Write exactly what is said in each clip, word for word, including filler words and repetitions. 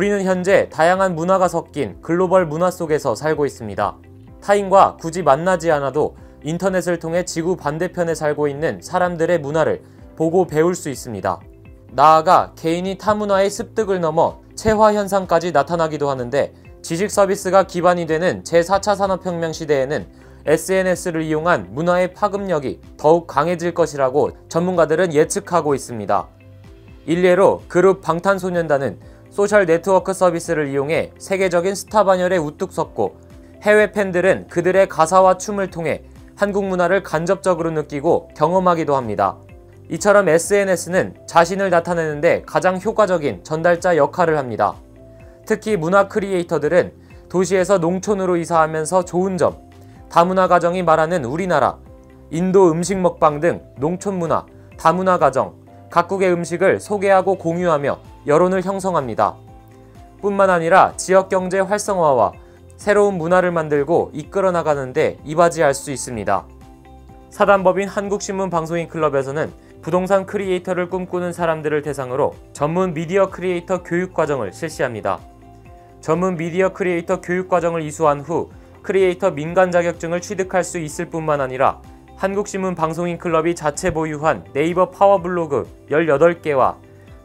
우리는 현재 다양한 문화가 섞인 글로벌 문화 속에서 살고 있습니다. 타인과 굳이 만나지 않아도 인터넷을 통해 지구 반대편에 살고 있는 사람들의 문화를 보고 배울 수 있습니다. 나아가 개인이 타 문화의 습득을 넘어 체화 현상까지 나타나기도 하는데, 지식 서비스가 기반이 되는 제사 차 산업혁명 시대에는 에스엔에스를 이용한 문화의 파급력이 더욱 강해질 것이라고 전문가들은 예측하고 있습니다. 일례로 그룹 방탄소년단은 소셜 네트워크 서비스를 이용해 세계적인 스타 반열에 우뚝 섰고, 해외 팬들은 그들의 가사와 춤을 통해 한국 문화를 간접적으로 느끼고 경험하기도 합니다. 이처럼 에스엔에스는 자신을 나타내는데 가장 효과적인 전달자 역할을 합니다. 특히 문화 크리에이터들은 도시에서 농촌으로 이사하면서 좋은 점, 다문화 가정이 말하는 우리나라, 인도 음식 먹방 등 농촌 문화, 다문화 가정, 각국의 음식을 소개하고 공유하며 여론을 형성합니다. 뿐만 아니라 지역 경제 활성화와 새로운 문화를 만들고 이끌어 나가는 데 이바지할 수 있습니다. 사단법인 한국신문방송인클럽에서는 부동산 크리에이터를 꿈꾸는 사람들을 대상으로 전문 미디어 크리에이터 교육과정을 실시합니다. 전문 미디어 크리에이터 교육과정을 이수한 후 크리에이터 민간 자격증을 취득할 수 있을 뿐만 아니라 한국신문방송인클럽이 자체 보유한 네이버 파워블로그 열여덟 개와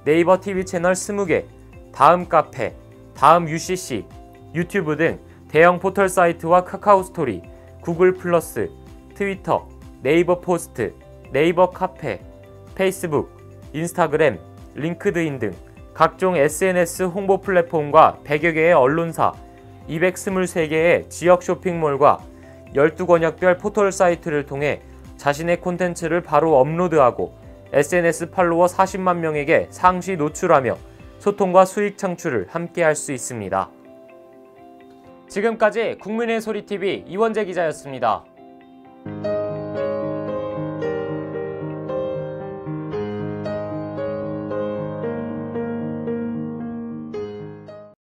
네이버 티비 채널 스무 개, 다음 카페, 다음 유씨씨, 유튜브 등 대형 포털 사이트와 카카오스토리, 구글 플러스, 트위터, 네이버 포스트, 네이버 카페, 페이스북, 인스타그램, 링크드인 등 각종 에스엔에스 홍보 플랫폼과 백여 개의 언론사, 이백이십삼 개의 지역 쇼핑몰과 열두 권역별 포털 사이트를 통해 자신의 콘텐츠를 바로 업로드하고 에스엔에스 팔로워 사십만 명에게 상시 노출하며 소통과 수익 창출을 함께 할 수 있습니다. 지금까지 국민의 소리 티비 이원재 기자였습니다.